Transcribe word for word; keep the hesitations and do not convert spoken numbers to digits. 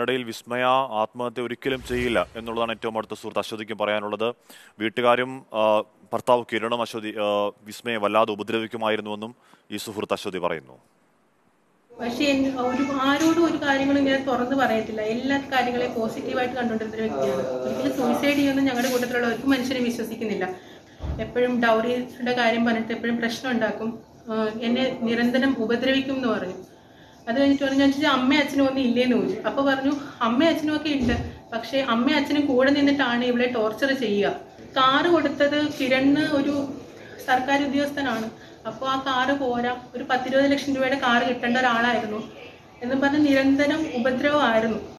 Nadil Vismaya, Atma, the Uriculum Chila, and Nolan and Tomata Surtashodik Parayanada, Vitagarium, Partau Kiranamash, the Vismay Valado, Budrevikum Ironum, Isufurtasho de Vareno. Machine out of Aru to Carnival for the Varatilla, Carnival positive at Conductor. Suicide even younger to mention Missus Sikinilla. Eperim dowry, the Garim Panetaprim pressure on Dakum, and Nirandanum Ubadrevicum Nore. Other than Tonjanchi, Amatino, the Illinois, Upper Varnu, Amatino Kind, Pakshe, Amatino Coden in the Tarnable torture a year. Car would the Kiran Uru Sarkari Diostan, Apa car of Ora, Patrio election to a car get under Ada Irno, and the Nirandanum Ubadrev Irno.